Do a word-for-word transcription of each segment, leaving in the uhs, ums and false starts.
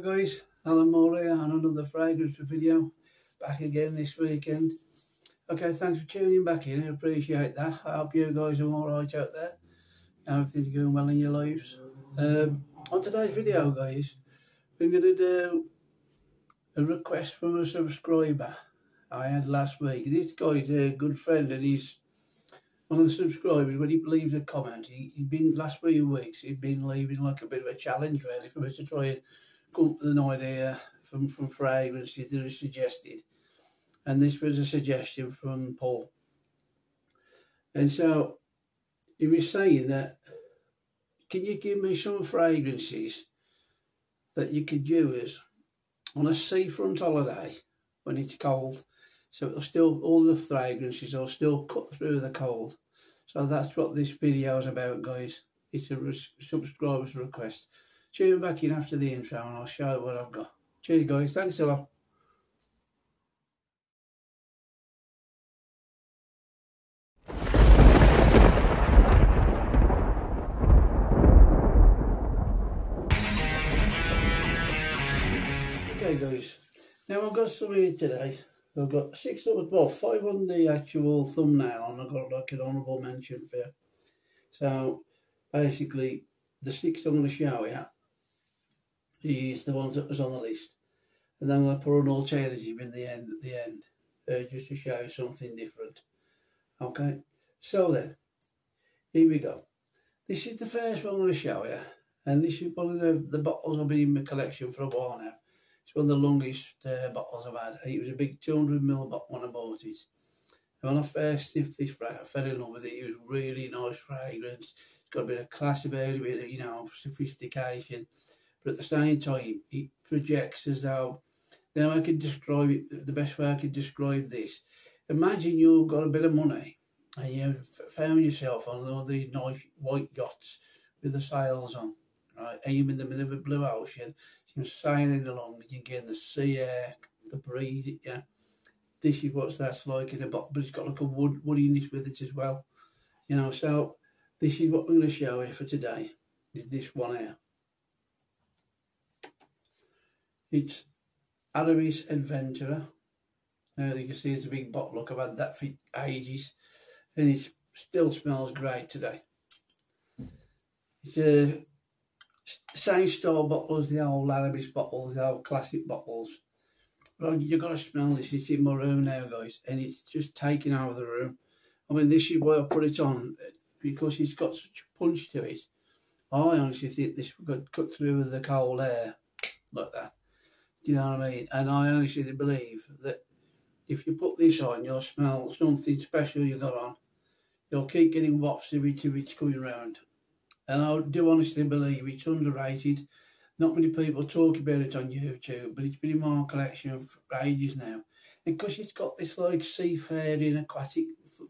Hi guys, Alan Moore here on another fragrance video, back again this weekend. Okay, thanks for tuning back in, I appreciate that. I hope you guys are alright out there. Now everything's going well in your lives. Um, on today's video guys, we're going to do a request from a subscriber I had last week. This guy's a good friend and he's one of the subscribers. When he leaves a comment, he, he'd been, last few weeks, he'd been leaving like a bit of a challenge really for me to try and come up with an idea from, from fragrances that are suggested. And this was a suggestion from Paul. And so he was saying that, can you give me some fragrances that you could use on a seafront holiday when it's cold? So it'll still, all the fragrances will still cut through the cold. So that's what this video is about guys. It's a subscriber's request. Tune back in after the intro and I'll show you what I've got. Cheers guys, thanks a lot. Okay guys, now I've got some here today. I've got six, well five on the actual thumbnail and I've got like an honourable mention for you. So basically the six I'm going to show you is the ones that was on the list. And then I'm going to put an alternative in the end, at the end uh, just to show you something different. Okay, so then, here we go. This is the first one I'm going to show you. And this is one of the, the bottles I've been in my collection for a while now. It's one of the longest uh, bottles I've had. It was a big two hundred mil bottle when I bought it. And when I first sniffed this fragrance, I fell in love with it. It was really nice fragrance. It's got a bit of class about it, a bit of, you know, sophistication. But at the same time, it projects as though, you know, I could describe it, the best way I could describe this. Imagine you've got a bit of money and you've found yourself on all these nice white yachts with the sails on. Right, and you're in the middle of a blue ocean, you're sailing along, you get the sea air, the breeze, yeah. This is what that's like in a bottle, but it's got like a wood woodiness with it as well. You know, so this is what I'm going to show you for today, is this one here. It's Aramis Adventurer. Now you can see it's a big bottle, look, I've had that for ages, and it still smells great today. It's a same style bottles, the old Aramis bottles, the old classic bottles. But you've got to smell this, it's in my room now guys, and it's just taking over the room. I mean, this is why I put it on, because it's got such a punch to it. I honestly think this could cut through with the cold air, like that. Do you know what I mean? And I honestly believe that if you put this on, you'll smell something special you got on. You'll keep getting wafts every two weeks coming round. And I do honestly believe it's underrated. Not many people talk about it on YouTube, but it's been in my collection for ages now. And because it's got this like seafaring, aquatic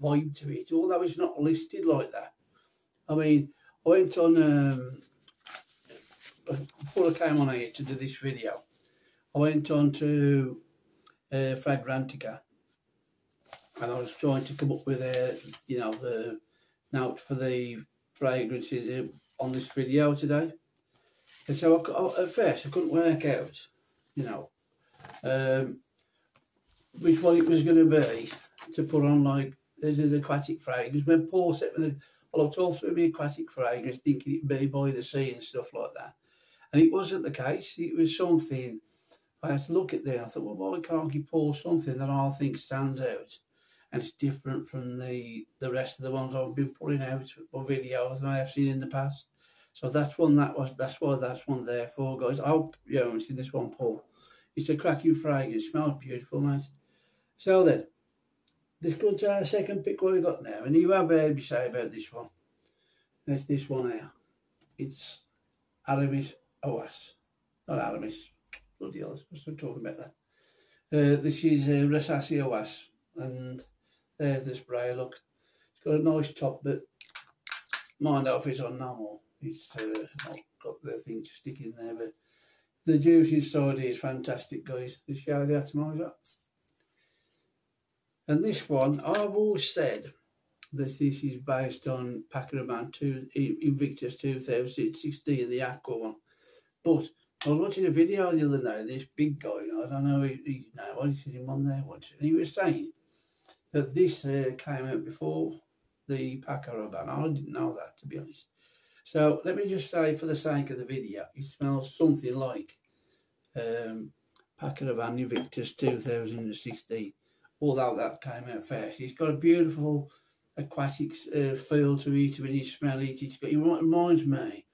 vibe to it, although it's not listed like that. I mean, I went on, um, before I came on here to do this video, I went on to uh, Fragrantica. And I was trying to come up with a, you know, the note for the fragrances on this video today, and so I, I, at first I couldn't work out, you know, um, which one it was going to be to put on. Like, this is aquatic fragrance. When Paul said, I looked all through my aquatic fragrance thinking it'd be by the sea and stuff like that, and it wasn't the case. It was something I had to look at there, and I thought, well, why can't you Paul something that I think stands out? And it's different from the, the rest of the ones I've been putting out or videos that I have seen in the past. So that's one that was, that's why that's one there for guys. I hope you haven't seen this one, Paul. It's a cracking fragrance, it smells beautiful, mate. So then, let's go to our second pick what we got now. And you have heard me say about this one. That's this one here. It's Aramis Hawas. Not Aramis. Bloody hell, I'm still talking about that. Uh, this is uh, Rasasi Hawas. And there's the spray, look. It's got a nice top, but mind off it's on no more. It's uh, not got the thing to stick in there, but the juice inside here is fantastic, guys. Let's show the atomizer. And this one, I've always said that this is based on Paco Rabanne Invictus two thousand sixteen, the Aqua one. But I was watching a video the other day, this big guy, I don't know, he, he, no, I did him on there once, and he was saying that this uh, came out before the Paco Rabanne. I didn't know that, to be honest. So let me just say, for the sake of the video, it smells something like um, Paco Rabanne Invictus two thousand sixteen, although that came out first. It's got a beautiful aquatic uh, feel to it. When you smell it, it's got, it reminds me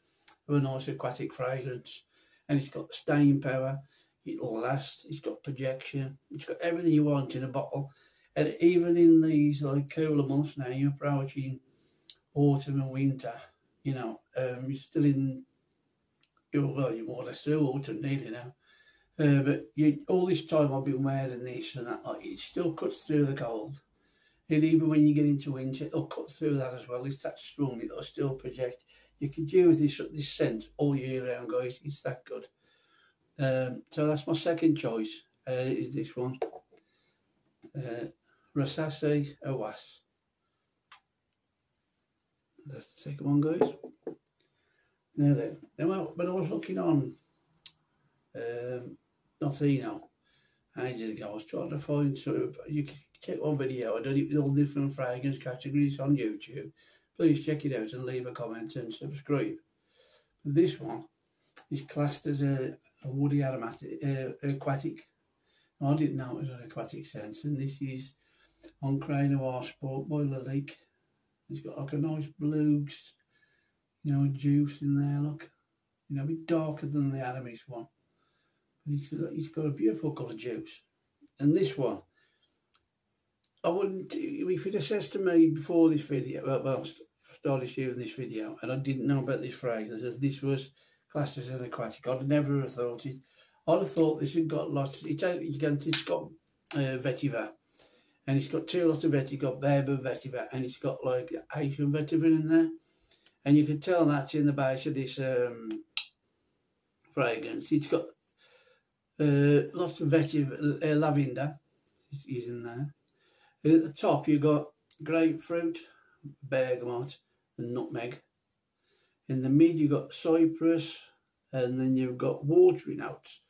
of a nice aquatic fragrance. And it's got staying power, it'll last, it's got projection, it's got everything you want in a bottle. And even in these like cooler months now, you're approaching autumn and winter, you know, um, you're still in, you're, well, you're more or less through autumn nearly now. Uh, but you, all this time I've been wearing this and that, like, it still cuts through the cold. And even when you get into winter, it'll cut through that as well. It's that strong, it'll still project. You can do with this, this scent all year round, guys. It's that good. Um, so that's my second choice, uh, is this one. Uh, Rasasi Hawas. That's the second one, guys. Now then, now, when I was looking on um, Notino ages ago, I was trying to find sort of, you can check one video, I did it with all different fragrance categories on YouTube. Please check it out and leave a comment and subscribe. This one is classed as a, a woody aromatic, uh, aquatic. I didn't know it was an aquatic scent, and this is Encre Noire Sport by Lalique. It's got like a nice blue, you know, juice in there. Look, you know, a bit darker than the Aramis one, but it's, it's got a beautiful colour juice. And this one, I wouldn't, if you'd have said to me before this video, well, well started shooting this video, and I didn't know about this fragrance, if this was classed as an aquatic, I'd never have thought it. I'd have thought this had got lots, it's, it's got uh, vetiver, and it's got two lots of vetiver, Berber vetiver, and it's got like Asian vetiver in there, and you can tell that's in the base of this um, fragrance. It's got uh, lots of vetiver, uh, lavender is in there. And at the top you've got grapefruit, bergamot and nutmeg. In the mid you've got cypress, and then you've got watery notes,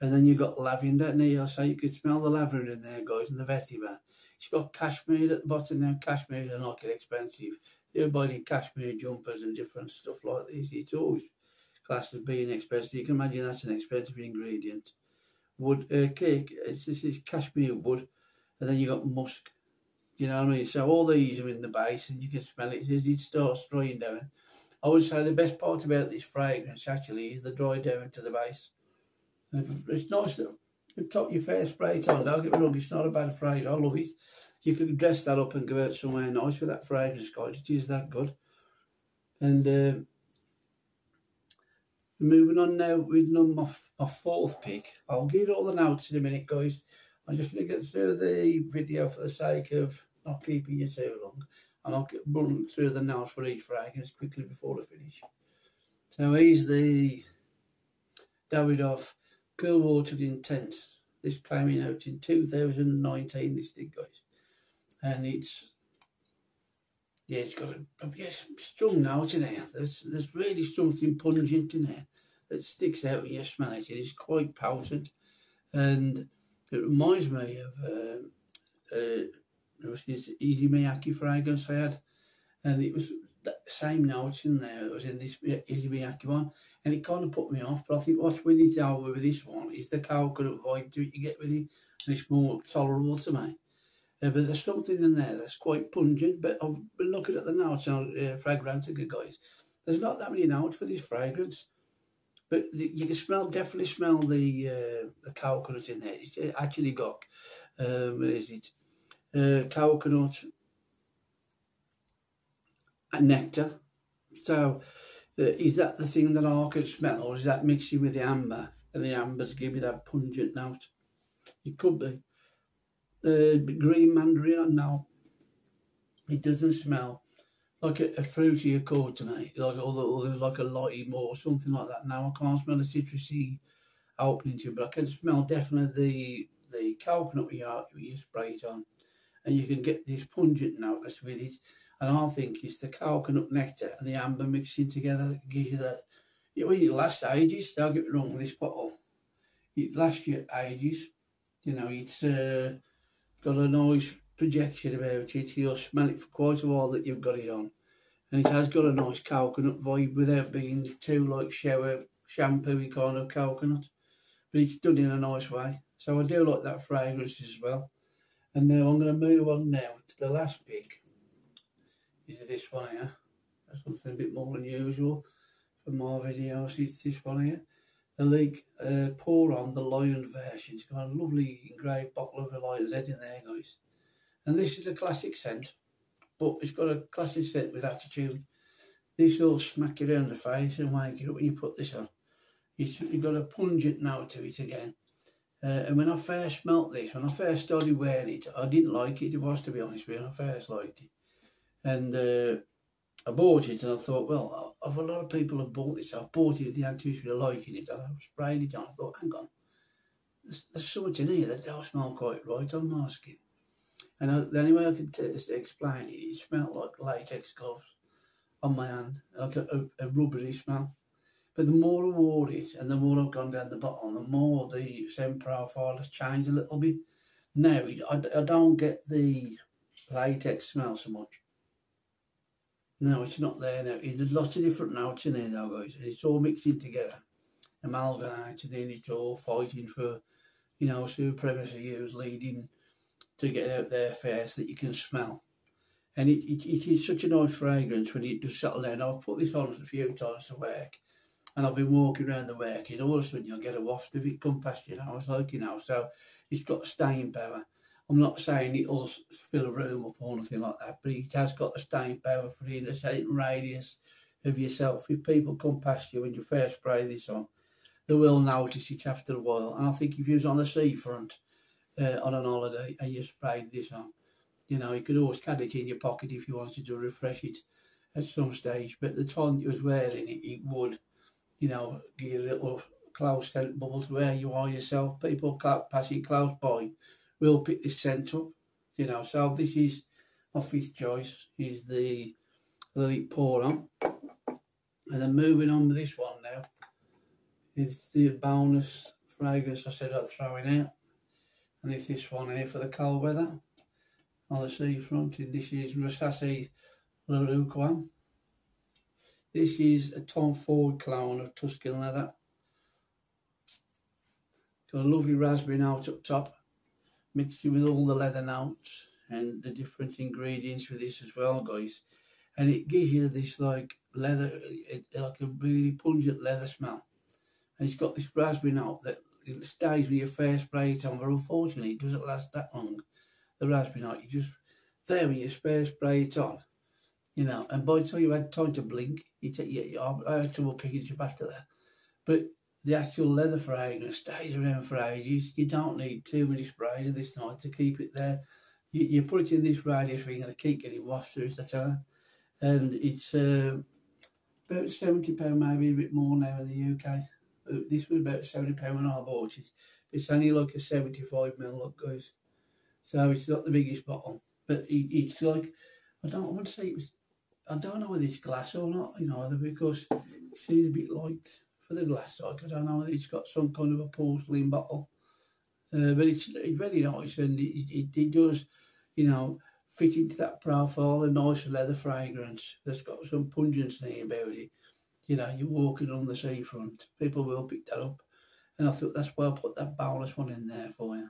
and then you've got lavender. Now so you can smell the lavender in there, guys, and the vetiver. It's got cashmere at the bottom now. Cashmere's are not expensive. Everybody in cashmere jumpers and different stuff like this. It's always classed as being expensive. You can imagine that's an expensive ingredient. Wood uh, cake, it's, this is cashmere wood, and then you've got musk. Do you know what I mean? So all these are in the base, and you can smell it as it starts drying down. I would say the best part about this fragrance actually is the dry down to the base. And it's nice that you top your fair spray on. Don't get me wrong, it's not a bad fragrance. I love it. You could dress that up and go out somewhere nice with that fragrance, guys. It is that good. And uh, moving on now with my, my fourth pick. I'll give all the notes in a minute, guys. I'm just going to get through the video for the sake of not keeping you too long, and I'll run through the notes for each fragrance quickly before I finish. So here's the Davidoff Cool Water Intense. This came out in two thousand nineteen, this did, guys. And it's, yeah, it's got a, yeah, strong note in here. There's, there's really something pungent in here that sticks out when you smell it. It is quite potent, and it reminds me of uh, uh, this Issey Miyake fragrance I had, and it was that same notes in there that was in this Issey Miyake one, and it kind of put me off. But I think what's winning it over with this one is the coconut vibe to it you get with it, and it's more tolerable to me. Uh, but there's something in there that's quite pungent. But I've been looking at the notes on uh, Fragrantica, guys. There's not that many notes for this fragrance. But you can smell, definitely smell the uh, the coconut in there. It's actually got, um, where is it? Uh, coconut and nectar. So uh, is that the thing that I can smell, or is that mixing with the amber? And the amber's give you that pungent note. It could be. Uh, green mandarin, no. It doesn't smell like a, a fruity accord to me, like all the others, like a lime or something like that. Now I can't smell a citrusy opening to it, but I can smell definitely the the coconut you, are, you spray it on, and you can get this pungent note that's with it. And I think it's the coconut nectar and the amber mixing together that gives you that it will last ages. Don't get me wrong with this bottle. It lasts you ages. You know, it's uh, got a nice projection about it. You'll smell it for quite a while that you've got it on. And it has got a nice coconut vibe without being too like shower, shampoo-y kind of coconut. But it's done in a nice way. So I do like that fragrance as well. And now I'm going to move on now to the last pick. Is this one here. That's something a bit more unusual for my videos. It's this one here. The Lalique uh, Pour Homme, the Lion version. It's got a lovely engraved bottle of a light Z in there, guys. And this is a classic scent, but it's got a classic scent with attitude. This will smack you around the face and wake you up when you put this on. It's, you've got a pungent note to it again. Uh, and when I first smelt this, when I first started wearing it, I didn't like it. It was, to be honest with you, when I first liked it. And uh, I bought it and I thought, well, I've a lot of people have bought this. So I bought it with the anticipation of liking it. And I sprayed it on. I thought, hang on, there's, there's something in here that don't smell quite right on my skin. And I, the only way I can explain it, it smelled like latex gloves on my hand, like a, a, a rubbery smell. But the more I wore it and the more I've gone down the bottom, the more the scent profile has changed a little bit. Now, I, I don't get the latex smell so much. No, it's not there now. There's lots of different notes in there though, guys, and it's all mixed in together, amalgamated in, it's all fighting for, you know, supremacy. It was leading to get out there first that you can smell. And it, it, it is such a nice fragrance when it does settle down. I've put this on a few times to work, and I've been walking around the work, and all of a sudden you'll get a waft of it come past you, and I was like, you know, so it's got staying power. I'm not saying it'll fill a room up or nothing like that, but it has got a staying power for in a certain radius of yourself. If people come past you when you first spray this on, they will notice it after a while. And I think if you was on the seafront uh, on an holiday and you sprayed this on, you know, you could always carry it in your pocket if you wanted to refresh it at some stage. But the time you was wearing it, it would, you know, give you a little close scent bubbles where you are yourself. People passing close by will pick this scent up, you know. So this is my fifth choice, is the Lalique Pour Homme. And then moving on with this one now is the bonus fragrance I said I'd throw in out, and it's this one here for the cold weather on the seafront. And this is Rasasi La Yuqawam. This is a Tom Ford clone of Tuscan Leather. Got a lovely raspberry note up top, mixed it with all the leather notes and the different ingredients for this as well, guys. And it gives you this like leather, it, like a really pungent leather smell. And it's got this raspberry note that it stays when you first spray it on, but unfortunately it doesn't last that long. The raspberry note, you just there when you first spray it on, you know. And by the time you had time to blink, you take, you, I had trouble picking it up after that. But the actual leather fragrance stays around for ages. You don't need too many sprays of this night to keep it there. You, you put it in this radius where you're going to keep getting washed through the time. And it's uh, about seventy pounds, maybe a bit more now in the U K. This was about seventy pounds when I bought it. It's only like a seventy-five mil, look, guys. So it's not the biggest bottle. But it, it's like, I don't I want to say it was, I don't know whether it's glass or not, you know, because it seems a bit light for the glass, like I don't know, it's got some kind of a porcelain bottle, uh, but it's, it's very nice, and it, it, it does, you know, fit into that profile, a nice leather fragrance that's got some pungency about it. You know, you're walking on the seafront, people will pick that up, and I thought that's why I put that bonus one in there for you.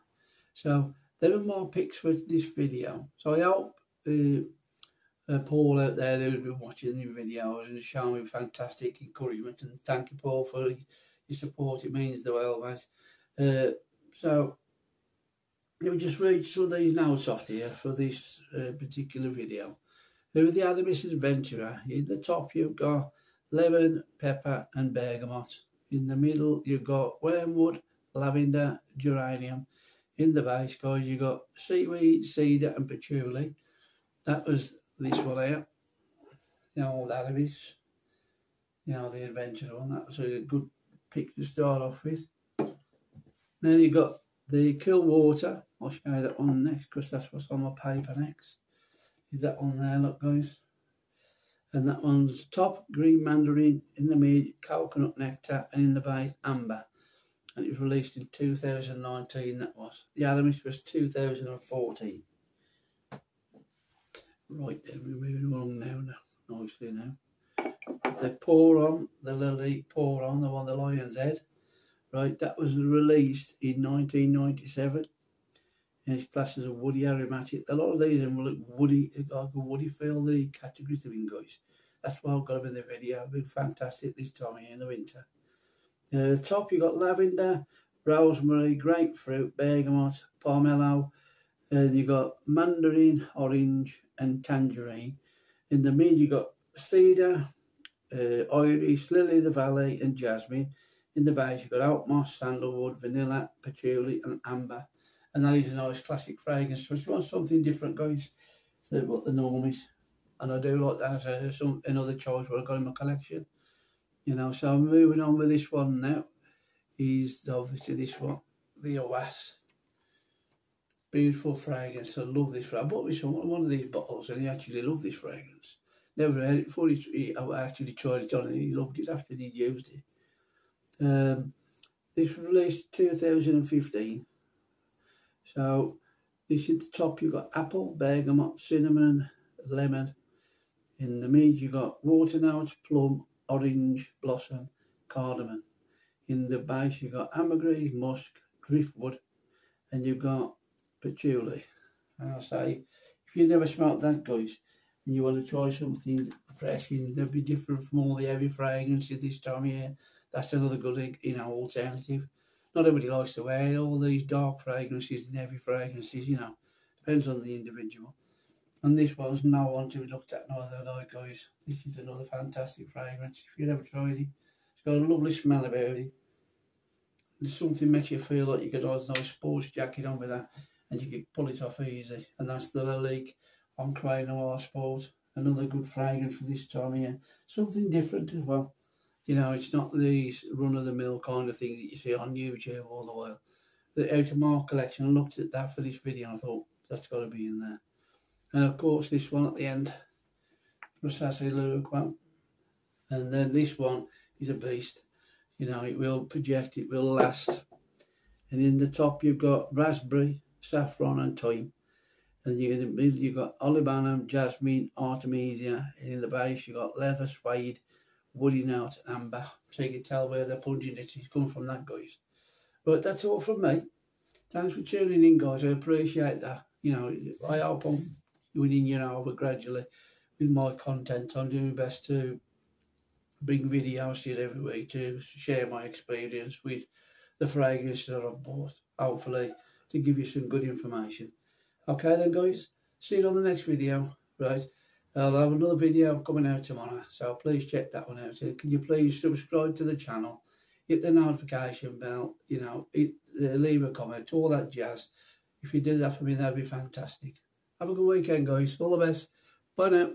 So there are more picks for this video. So I hope uh, Uh, Paul out there who's been watching the videos and showing me fantastic encouragement, and thank you, Paul, for your support. It means the world, mate. Uh, so let me just read some of these notes off here for this uh, particular video. With the Aramis Adventurer, in the top you've got lemon, pepper and bergamot. In the middle you've got wormwood, lavender, geranium. In the base, guys, you've got seaweed, cedar and patchouli. That was this one here, you know, old Aramis, you know, the adventure one. That was a good pick to start off with. Now you got the Cool Water. I'll show you that one next because that's what's on my paper next. Is that one there, look, guys. and that one's top green mandarin, in the mid coconut nectar, and in the base amber. And it was released in two thousand nineteen, that was. The Aramis was two thousand fourteen. Right then, we're moving along now, now nicely now. They pour on, the Lalique Pour Homme, the one, the Lion's Head. Right, that was released in nineteen ninety-seven. And it's classed as a woody aromatic. A lot of these will look woody, like a woody feel, the categories they're in, guys. That's why I've got them in the video. It's been fantastic this time of year in the winter. Uh, top, you've got lavender, rosemary, grapefruit, bergamot, pomelo, and you've got mandarin, orange, and tangerine. In the mid, you've got cedar, uh, iris, lily of the valley, and jasmine. In the base, you've got oak moss, sandalwood, vanilla, patchouli, and amber. And that is a nice classic fragrance. So if you want something different, guys, to what the norm is. And I do like that as some another choice what I've got in my collection. You know, so I'm moving on with this one now. Is obviously this one, the Hawas. Beautiful fragrance. I love this fragrance. I bought this one, one of these bottles, and he actually loved this fragrance. Never had it before. He, I actually tried it on and he loved it after he used it. Um, this was released two thousand fifteen. So this is the top, you've got apple, bergamot, cinnamon, lemon. In the mid, you've got waternout, plum, orange, blossom, cardamom. In the base, you've got ambergris, musk, driftwood, and you've got patchouli. And I say, if you've never smelt that, guys, and you want to try something refreshing, that'll be different from all the heavy fragrances this time of year, that's another good, you know, alternative. Not everybody likes to wear all these dark fragrances and heavy fragrances, you know. Depends on the individual. And this one's no one to be looked at neither, like, guys. This is another fantastic fragrance. If you've never tried it, it's got a lovely smell about it. There's something makes you feel like you could have a nice sports jacket on with that, and you could pull it off easy. And that's the Lalique Encre Noire Sport. Another good fragrance for this time of year. Something different as well. You know, it's not these run-of-the-mill kind of thing that you see on YouTube all the while. The Out of Mark collection, I looked at that for this video and I thought, that's got to be in there. And of course, this one at the end, Rasasi La Yuqawam. And then this one is a beast. You know, it will project, it will last. And in the top, you've got raspberry, saffron and thyme. And in the middle, you've got olibanum, jasmine, artemisia. And in the base, you've got leather, suede, woody note, amber. So you can tell where the punginess is coming from that, guys. But that's all from me. Thanks for tuning in, guys. I appreciate that. You know, I hope I'm winning, you know, but gradually with my content, I'm doing my best to bring videos to you every week to share my experience with the fragrances that I've bought, hopefully, to give you some good information. Okay then, guys. See you on the next video. Right. I'll have another video coming out tomorrow, so please check that one out. Can you please subscribe to the channel, hit the notification bell, you know, hit, uh, leave a comment, all that jazz. If you did that for me, that'd be fantastic. Have a good weekend, guys. All the best. Bye now.